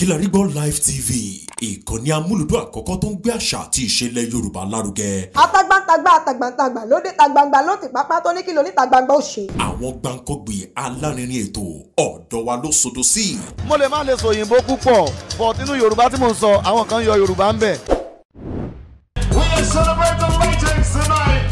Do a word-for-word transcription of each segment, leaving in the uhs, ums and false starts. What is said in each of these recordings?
Kilarigol Live T V ìkànnì amúlùdún àkọ́kọ́ tó ń gbé àṣà àti ìṣẹ̀lẹ̀ Yorùbá lárugẹ. Atagbantagba àtàgbàntagbà lóde tagbangba ló ti pápá tó ní kí lóní tagbangba ó ṣe. Àwọn gbàǹkọ̀gbì alárinrin ètò ọ̀dọ́ wa ló sodo sí. Mo lè má lè sọ òyìnbó púpọ̀ but nínú Yorùbá tí mò ń sọ àwọn kan yọ Yorùbá ń bẹ̀. We are celebrating meetings tonight.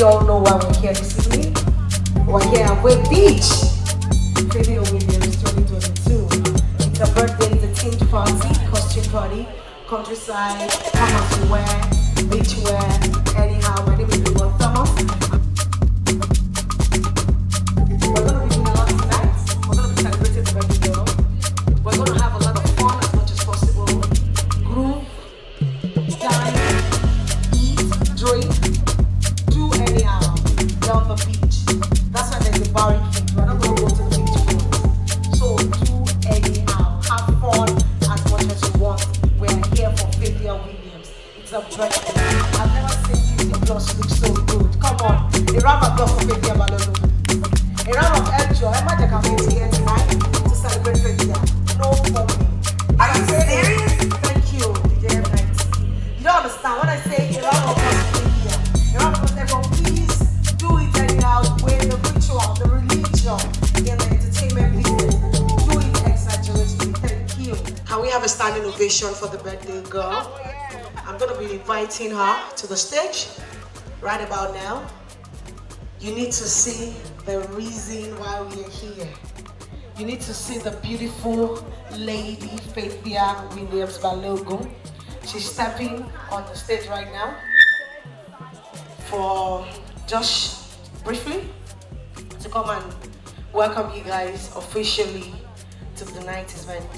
We all know why we're here this evening. We're here at Wake Beach. Faithia Williams twenty twenty-two. It's a birthday, it's a themed party, costume party, countryside, how much you wear, beach wear, anyhow. My name is Balogun Thomas. We're going to be doing a lot tonight. We're going to be celebrating the birthday girl. We're going to have a lot of fun as much as possible. Groove, dance, eat, drink. On the beach. That's why there's a barricade. We're not going to go to the beach first. So do anyhow. Have fun as much as you want. We're here for Faithia Williams. It's a breakfast. I've never seen fifty plus look so good. Come on. A round of applause for Faithia Balogun. A round of applause. Emma the campaign is here tonight to celebrate Faithia. No problem. Are you serious? Thank you, D J Ninety. You don't understand when I say a round of applause. Have a standing ovation for the birthday girl. I'm going to be inviting her to the stage right about now. You need to see the reason why we are here. You need to see the beautiful lady Faithia Williams Balogun. She's stepping on the stage right now for just briefly to come and welcome you guys officially to the night event.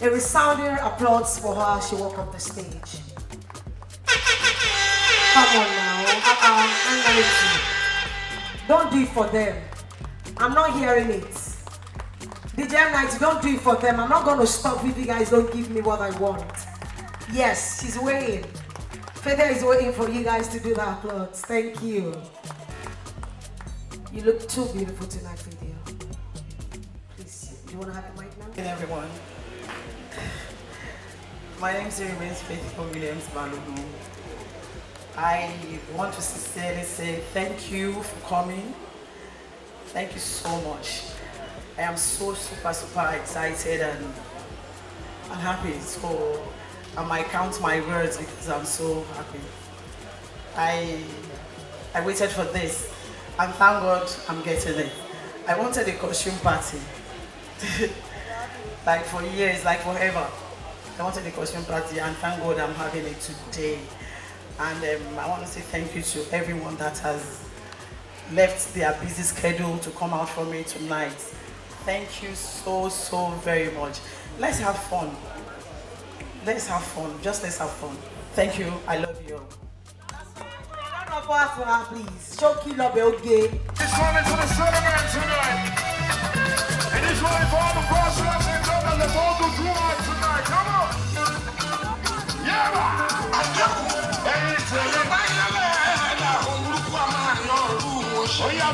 A resounding applause for her as she walked up the stage. Come on now, uh-uh, don't do it for them. I'm not hearing it. D J Ninety, don't do it for them. I'm not going to stop if you guys don't give me what I want. Yes, she's waiting. Faithia is waiting for you guys to do the applause. Thank you. You look too beautiful tonight, Faithia. Please, do you want to have the mic now? Good everyone. My name is Faithia Williams Balogun. I want to sincerely say thank you for coming. Thank you so much. I am so super, super excited and I'm happy. So I might count my words because I'm so happy. I, I waited for this and thank God I'm getting it. I wanted a costume party. Like for years, like forever. I wanted a costume party and thank God I'm having it today. And um, I want to say thank you to everyone that has left their busy schedule to come out for me tonight. Thank you so, so very much. Let's have fun. Let's have fun. Just let's have fun. Thank you. I love you. Please. This one is for the Solomon tonight. And this one is for all the crossroads and all the Bogu throughout tonight. Come on.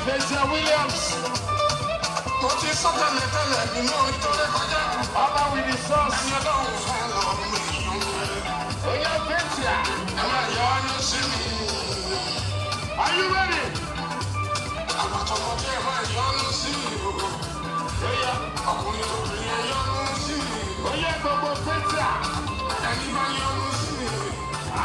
Faithia Williams, but it's something that you know it's all about with the sauce. You don't follow me. Oh, yeah, Faithia, am I young? You see me? Are you ready? I'm not talking about young. You see me? Oh, yeah, I'm going to bring a young. See me? Oh, yeah, Bobo Faithia, and if I young, see me? I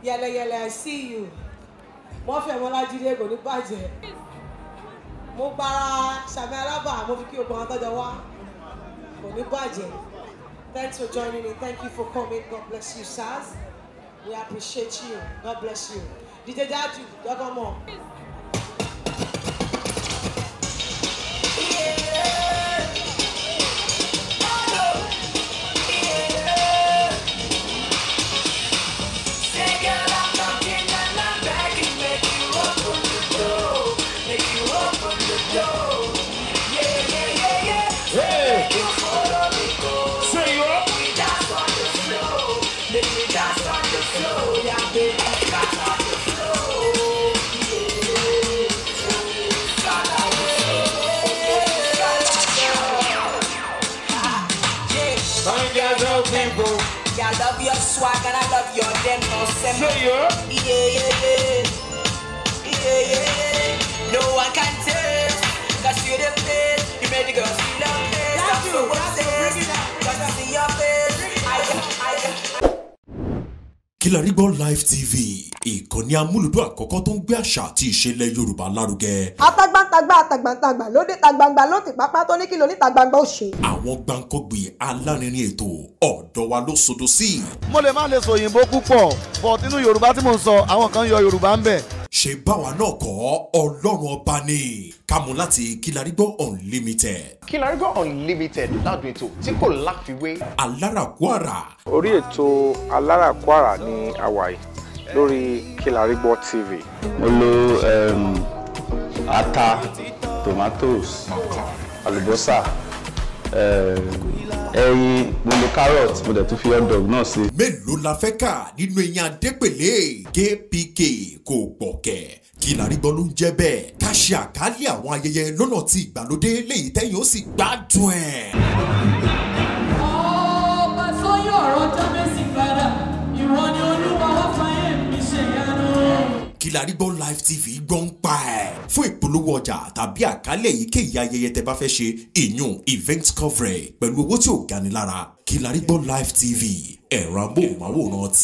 Yele yele, I see you. Mo fe mo lajide go ni baje. Mo para Sami Alaba mo fi ki obo an tojo wa. Go ni baje. Thanks for joining me. Thank you for coming. God bless you, sirs. We appreciate you. God bless you. D J Dadu, Dogo Mo. Yeah. them cause seven. No, yeah. Yeah, yeah, yeah. Yeah, yeah. No one can taste, cause you're the place. You made the girls feel the place. That's what I'm saying. Cause I see your face. I am, I am. Kilarigol Live T V. Ìkànnì amúlùdún àkọ́kọ́ tó ń gbé àṣà àti ìṣẹ̀lẹ̀ Yorùbá lárugẹ. Atagbantagba atagbantagba lóde tagbangba ló ti pápá tó ní kí lóní tagbangba ó ṣe. Àwọn gbàǹkọ̀gbì alárinrin ètò ọ̀dọ́ wa ló sodo sí. Mo lè má lè sọ òyìnbó púpọ̀ but nínú Yorùbá tí mò ń sọ àwọn kan yọ Yorùbá ń bẹ̀. Ṣé báwa náà kọ́ Ọlọ́run ọba ni kámú láti Kilarigol Unlimited. Kilarigol Unlimited ládùn ètò tí kò láfiwé. Aláràkúàrà. Orí ètò Aláràkúàrà ní àwàyí lórí Kilarigol T V. Olo um, ata, tomatoes, àlùbọ́sà, ẹyin, mo lo carrot, mo dẹ̀ tún fi hot dog náà sí. Mélòó la fẹ́ kà nínú ẹyin Adépèlé? K P K kò gbọ̀kẹ̀. Kilarigol ló ń jẹ́ bẹ́ẹ̀. Ká ṣe àkálẹ̀ àwọn ayẹyẹ lọ́nà tí ìgbàlódé léyìí tẹ́yìn ó sì gbádùn ẹ̀. Ọba sọ́yọ̀ ọ̀rọ̀ Jábẹ́sì padà, ìran ni olúwa wá fáyé. Kilarigol Live T V gbọ́n pa ẹ̀. Fún ìpolówó ọjà tàbí àkálẹ̀ èyíkéyìí ayẹyẹ tẹ bá fẹ́ ṣe ìyún event coverage pẹ̀lú owó tí ò gani lára. Kilarigol Live T V ẹ̀rọ amóhùnmáwòrán ti.